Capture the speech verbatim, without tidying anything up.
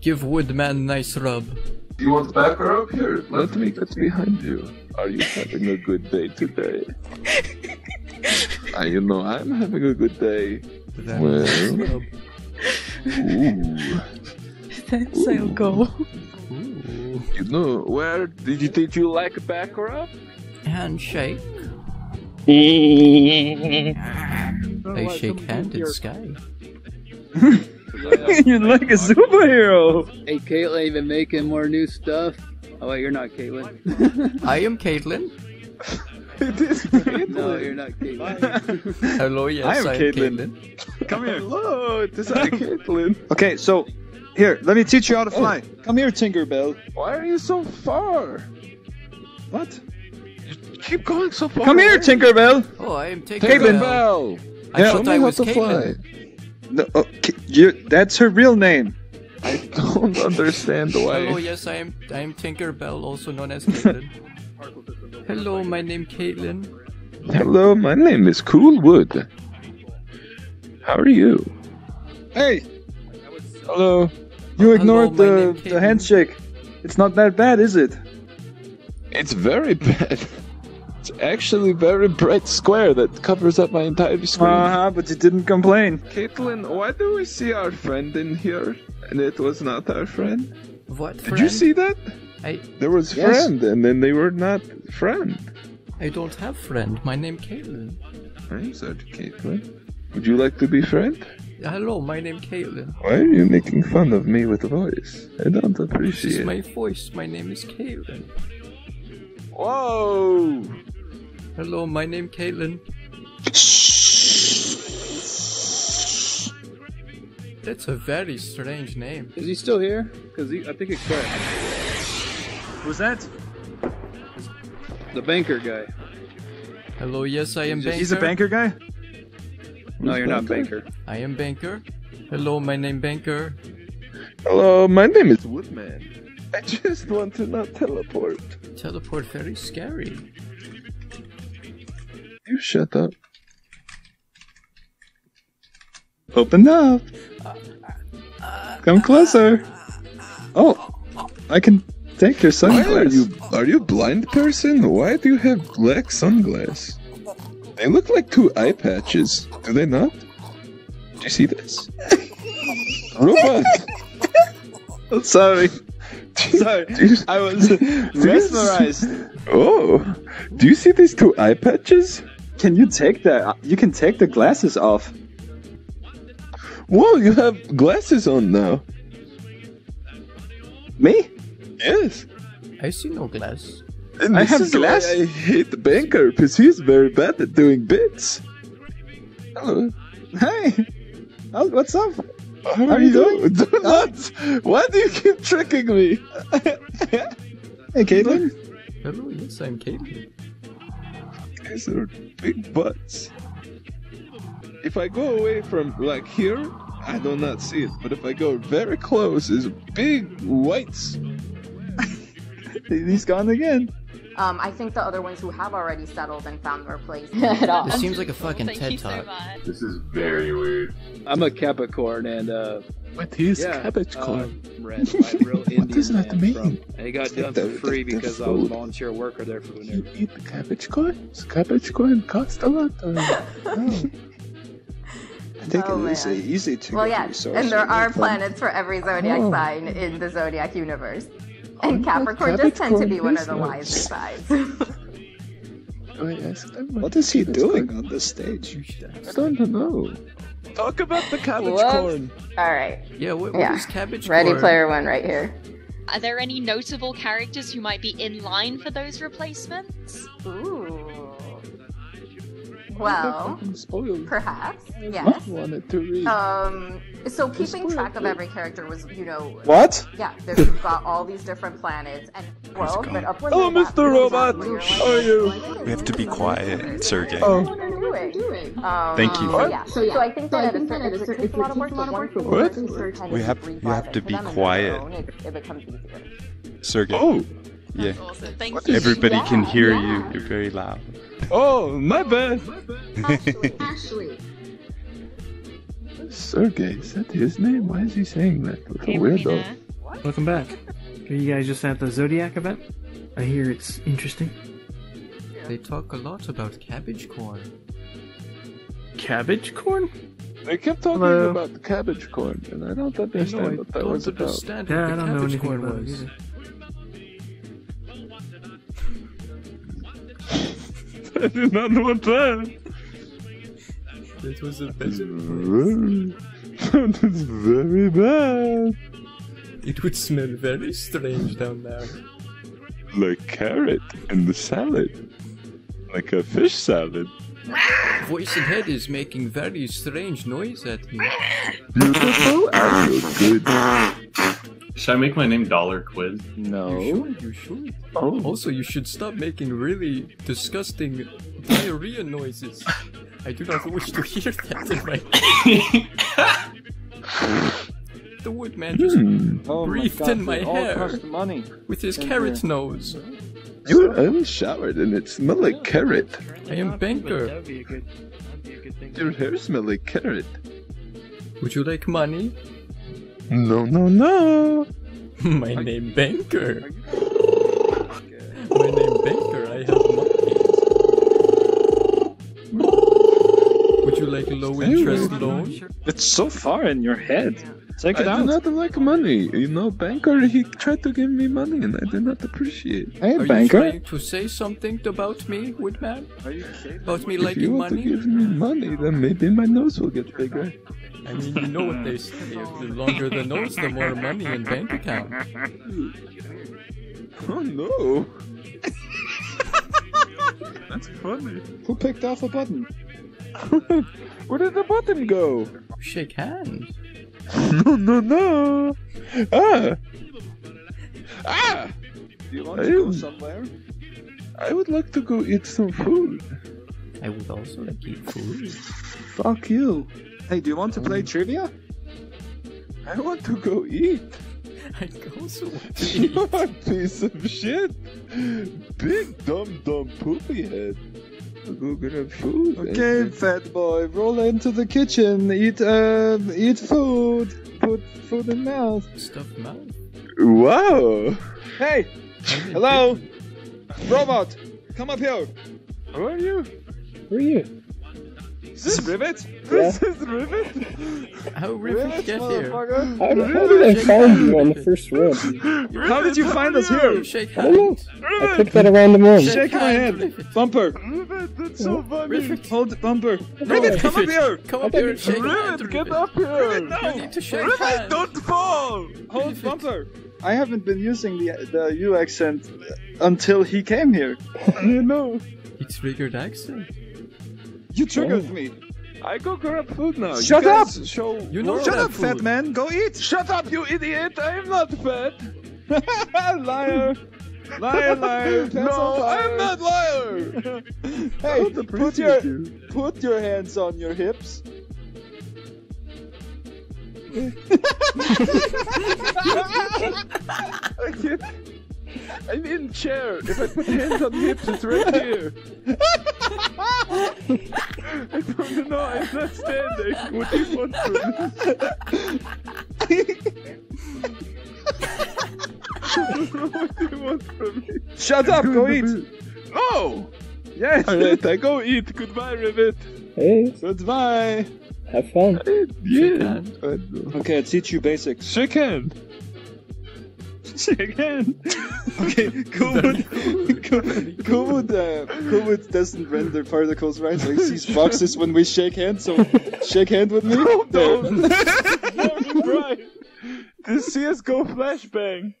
Give Woodman nice rub. You want back her up here? Let me get behind you. Are you having a good day today? uh, you know, I'm having a good day. That well... Ooh. That's I'll go. Ooh. You know, where did you did you like back rub? Handshake. They shake hand in sky. You're like a superhero! Hey Caitlyn, you've been making more new stuff. Oh wait, you're not Caitlyn. I am Caitlyn. It is Caitlyn. No, you're not Caitlyn. Hello, yes, I am, I am Caitlyn. Caitlyn. Come here. Hello, this is Caitlyn. Okay, so, here, let me teach you how to fly. Oh. Come here, Tinkerbell. Why are you so far? What? You keep going so far. Come here, Tinkerbell. Oh, I am Tinkerbell. Tinkerbell. I yeah, thought I was Caitlyn. No, okay, you, that's her real name. I don't understand why. Hello, yes, I am I am Tinkerbell, also known as Caitlyn. Hello, my name Caitlyn. Hello, my name is Coolwood. How are you? Hey! Hello. You ignored Hello, the, the handshake. It's not that bad, is it? It's very bad. It's actually very bright square that covers up my entire screen. Uh-huh, but you didn't complain. Caitlyn, why do we see our friend in here? And it was not our friend? What friend? Did you see that? I... There was yes. friend, and then they were not friend. I don't have friend. My name Caitlyn. I'm sorry, Caitlyn. Would you like to be friend? Hello, my name Caitlyn. Why are you making fun of me with voice? I don't appreciate it. This is my voice. My name is Caitlyn. Whoa! Hello, my name Caitlyn. That's a very strange name. Is he still here? Because he, I think it crashed. Who's that? The banker guy. Hello, yes, I am banker. He's a banker guy? No, you're not banker. I am banker. Hello, my name banker. Hello, my name is Woodman. I just want to not teleport. Teleport very scary. You shut up. Open up. Uh, uh, Come closer. Oh, I can take your sunglasses. Why are you, are you a blind person? Why do you have black sunglasses? They look like two eye patches, do they not? Do you see this? Robot! I'm sorry. Sorry, I was mesmerized. Oh, do you see these two eye patches? Can you take that? You can take the glasses off. Whoa, you have glasses on now. Me? Yes. I see no glass. And I have glasses. I hate the banker because he's very bad at doing bits. Hello. Hey. Oh, what's up? How are, are you doing? doing? What? Why do you keep tricking me? Hey, Caitlyn. Hello, yes, I'm Caitlyn. These are big butts. If I go away from, like, here, I do not see it. But if I go very close, it's big whites. He's gone again. Um, I think the other ones who have already settled and found their place at all. This seems like a fucking Thank TED Talk. So this is very weird. I'm a Capricorn and, uh... What is yeah, cabbage corn? Um, red, real Indian what does that mean? From, and it got it's done for free the, the, the because food. I was a volunteer worker there for the You everything. Eat the cabbage corn? Does cabbage corn cost a lot? Or... no. I think oh, it is easy to Well, yeah, and there are planets for every zodiac oh. sign in the zodiac universe. And Capricorn does tend to be one of the wisest sides. Oh, yes. What is he doing on this stage? I don't know. Talk about the cabbage Whoops. corn. All right. Yeah, what, what yeah. is cabbage Ready corn? Ready Player One right here. Are there any notable characters who might be in line for those replacements? Ooh. Well, perhaps, yes. Um, so keeping track of every character was, you know... What? Yeah, you've got all these different planets and... Well, but up when Hello, Mister Robot! How are you? We have to be quiet, Sergei. Oh. Um, Thank you. Yeah. So, yeah. so I think that at a certain... It takes a lot of work, but once you work and you have to be quiet. It becomes easier. Sergei. Oh! Yeah. Awesome. Thank you. Everybody yeah, can hear yeah. you. You're very loud. Oh, my bad. Ashley, Ashley. Sergei, is that his name? Why is he saying that? What a hey, weirdo. Marina. What? Welcome back. Are you guys just at the Zodiac event? I hear it's interesting. Yeah. They talk a lot about cabbage corn. Cabbage corn? They kept talking Hello. about the cabbage corn, and I don't understand I know, what that was about. Yeah, the I don't know anything about it either. I did not know what that. It was a peasant place. That is very bad. It would smell very strange down there. Like carrot in the salad. Like a fish salad. Voice and head is making very strange noise at me. Beautiful and good. Should I make my name Dollar Quiz? No. You should, you should. Oh. Also, you should stop making really disgusting diarrhea noises. I do not wish to hear that in my... The Woodman just mm. breathed oh my in my hair money. with his Thank carrot you. nose. You were unshowered and it smelled like carrot. I am banker. That would be a good, that'd be a good thing. Your hair smelled like carrot. Would you like money? No, no, no. My Are name you... banker. My name banker. I have monkeys. Would you like low interest loan? It's so far in your head. Take it I out. do not like money. You know, banker, he tried to give me money and I did not appreciate. Hey, Are banker. Are you trying to say something about me, Woodman? Are you about me if liking money? If you want money? to give me money, then maybe my nose will get bigger. I mean, you know what they say. The longer the nose, the more money in bank account. Oh, no. That's funny. Who picked off a button? Where did the button go? Shake hands. No, no, no! Ah! Ah! Do you want I to go somewhere? I would like to go eat some food. I would also like to eat food. Fuck you. Hey, do you want to play trivia? I want to go eat. I also want to eat. You are a piece of shit. Big dumb dumb poopy head. Go grab food. Okay, and... fat boy, roll into the kitchen. Eat, uh, eat food. Put food in mouth. Stuff mouth. Wow. Hey. Hello. Robot, come up here. Who are you? Who are you? Is this Rivet? Yeah. This is Rivet. How Rivet get here? How, how did I find you on the first road? Rivet, how did you find us here? Shake hands. I picked that around the room. Shake my hand, Bumper. Rivet, that's so funny. Rivet. Hold it, Bumper. No, Rivet, come Rivet. up here. Come up here. Shake Rivet, hand, get Rivet. up here. Rivet, no. You need to shake Rivet, hands. don't fall. Hold Rivet. Bumper. I haven't been using the the U accent until he came here. You know. It's triggered accent. You triggered oh. me. I go grab food now. Shut you up! Show you know Shut up, food. fat man. Go eat. Shut up, you idiot. I am not fat. Liar. Liar, liar. That's no, I am not liar. Hey, put your, you. put your hands on your hips. I can't. I'm in the chair. If I put hands on the hips, it's right here. I don't know. I'm not standing. What do you want from me? What do you want from me? Shut up. Go eat. No. Yes. All right. I go eat. Goodbye, Rivet. Hey. Goodbye. Have fun. Yeah. Okay. I'll teach you basics. Shake hand. Again. Okay, Covid doesn't render particles, right? Like, sees boxes when we shake hands, so shake hand with me? No, no. This C S G O flashbang!